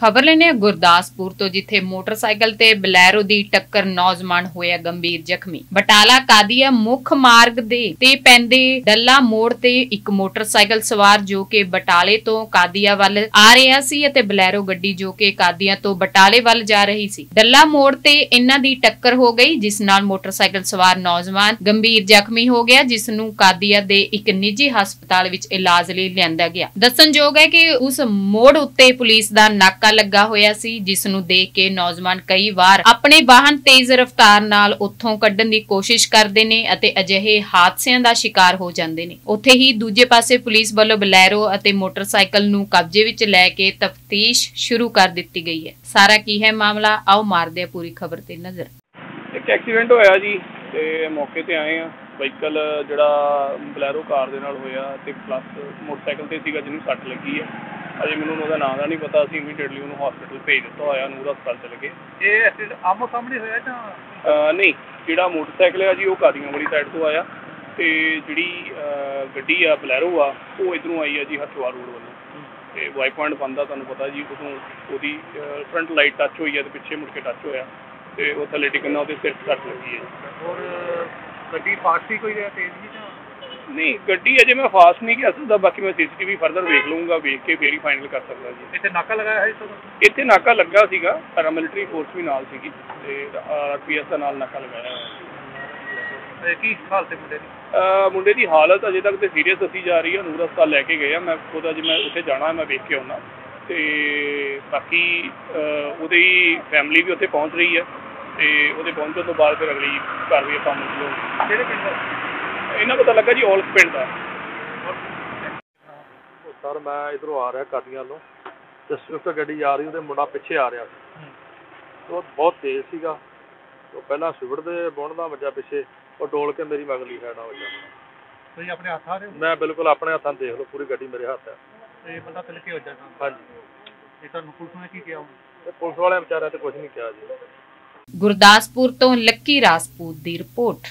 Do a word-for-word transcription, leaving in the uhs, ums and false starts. खबर लेने गुरदासपुर तो जिथे मोटरसाइकिल ते बलैरो दी टक्कर नौजवान होया गंभीर जख्मी। बटाला कादिया मुख मार्ग दे ते पेंदे डल्ला मोड़ ते एक मोटरसाइकिल सवार जो के बटाले तो कादिया वाल आ रहा सी अते बलैरो गड्डी जो के कादिया तो बटाले वाल जा रही सी। डल्ला मोड़ ते इन्हां दी टक्कर हो गई जिस नाल मोटरसाइकिल सवार नौजवान गंभीर जख्मी हो गया, जिस नूं कादिया दे एक निजी हस्पताल विच इलाज लई लिआंदा गया। दस्सणयोग है कि उस मोड़ उत्ते पुलिस दा नाका लगा होया सी, जिस नूं देख के नौजवान कई बार अपने वाहन तेज रफ्तार नाल उत्थों कड्ढण दी कोशिश करदे ने अते अजिहे हादसियां दा शिकार हो जांदे ने। उत्थे ही दूजे पासे पुलिस वल्लों बलैरो अते मोटरसाइकिल नूं कब्जे विच लै के तफ्तीश शुरू कर दित्ती गई है। सारा की है मामला आओ मारदे आ पूरी खबर ते नज़र। एक एक्सीडेंट होया जी ते मौके ते आए आ। व्हीकल जिहड़ा बलैरो कार दे नाल होया ते प्लस मोटरसाइकिल ते सीगा जिहनूं सट्ट लगी है। अजे मैं उन्होंने नाम का नहीं पता। अभी इमीडिएटली उन्होंने हॉस्पिटल भेज दिता होया, नूर हस्पताल चले गए। ये एक्सीडेंट आमो सामने होया जा नहीं? जिहड़ा मोटरसाइकिल है जी वो कादियां वाली साइड तो आया तो जी गड्डी आ बलैरो आ वो इधरों आई है जी हथवार रोड वालों। तो वाई पॉइंट बनता तुहानूं पता जी, उदों उसकी फ्रंट लाइट टच हुई है तो पिछे मुड़ के टच होया तो वो थले डिगना उहदे सिर सट लगी है। और गड्डी फास्ट ही कोई तेज भी नहीं? गड्डी अजे मैं फास्ट नहीं कह सकता, बाकी मैं C C T V further देख लूँगा, देख के फिर ही फाइनल कर सकता जी। इतने नाका लगा है? इतने नाका लगा सीगा, पैरामिलिटरी फोर्स भी नाल सीगी ते आर पी एस का नाल नाका लगाया है। की हालत है मुंडे दी? मुंडे दी हालत अजे तक तो सीरीयस दसी जा रही है। नूर हस्पताल लैके गए हैं। मैं खुद अज मैं उत्थे जाना, मैं देख के आना तो बाकी उहदी फैमिली भी उत्थे पहुँच रही है तो उहदे पहुँचण तो बाद फिर अगली कार्रवाई आपां मुकलो। किहड़े पिंड दा इन्ना पता लगा जी? औलख पिंड का। सर मैं इधरों आ रहा कादियां वालों तो स्विफ्ट गड्डी आ रही, मुंडा पिछे आ रहा तो बहुत तेज सीगा तो पहला स्विफ्ट के बुण का वजा पिछे और डोल के मेरी मगली साइड आ वजा। अपने हाथ आ रहे? मैं बिल्कुल अपने हाथों देख लो, पूरी गड्डी मेरे हाथ है। हाँ जी। पुलिस ने की किया? पुलिस वाले बेचारे तो कुछ नहीं किया जी। गुरदासपुर तो लक्की राजपूत की रिपोर्ट।